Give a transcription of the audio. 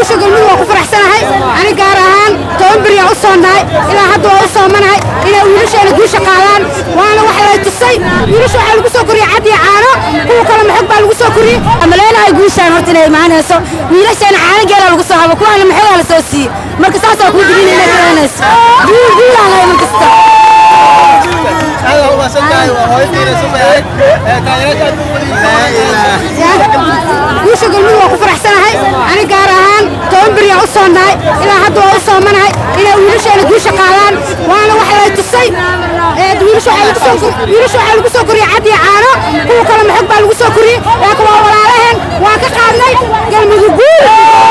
وش قلنا وقف رحسناهاي أنا جارهان تونبري عصوناهاي إلى حد وعصومناهاي إلى ويرش أنا جوش قالان وأنا واحد يتصي ويرش أنا جوش كوري عادي عارة هو كلام حب على جوش كوري أما لا أنا جوش أنا هرتني معنا سو ويرش أنا عارة جال على جوش هوا كونا محل على سوسي مركز ساس أكون جيني نجارنا سو دول على مركز ساس هذا هو سلطان وهو يدير سباعي تايرات وش قلنا وقف رحسناهاي أنا جارهان تونبري عصوناهاي إلى حد وعصومناهاي إلى ويرش أنا جوش قالان وأنا واحد يتصي ويرش على جوش كوري عادي عارة هو كلام حب على جوش كوري لكن ولا لهن وأكقارني قال مجبور.